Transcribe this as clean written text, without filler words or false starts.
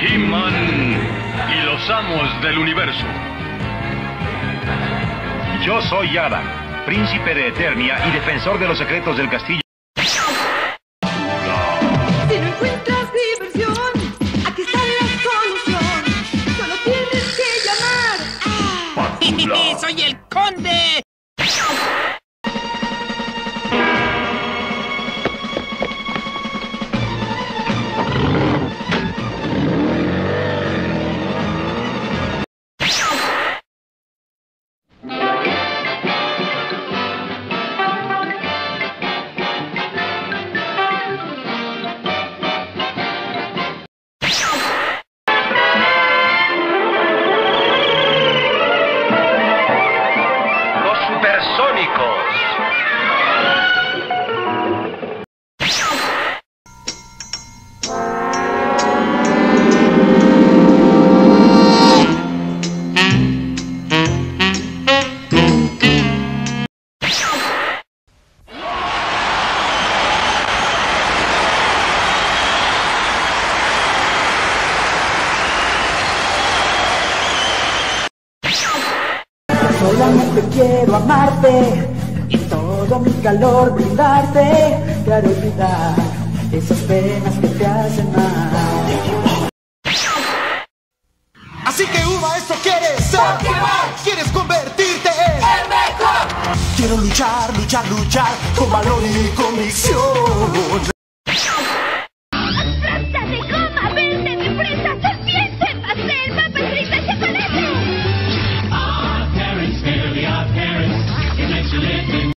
He-Man y los amos del universo. Yo soy Adam, príncipe de Eternia y defensor de los secretos del castillo. Si no encuentras diversión, aquí está la solución. Solo tienes que llamar a... ¡Patula! ¡Soy el conde! Solamente quiero amarte y todo mi calor brindarte para olvidar esas penas que te hacen mal. Así que Uva, esto quieres ser. Quieres convertirte en el mejor. Quiero luchar, luchar, luchar con valor y convicción.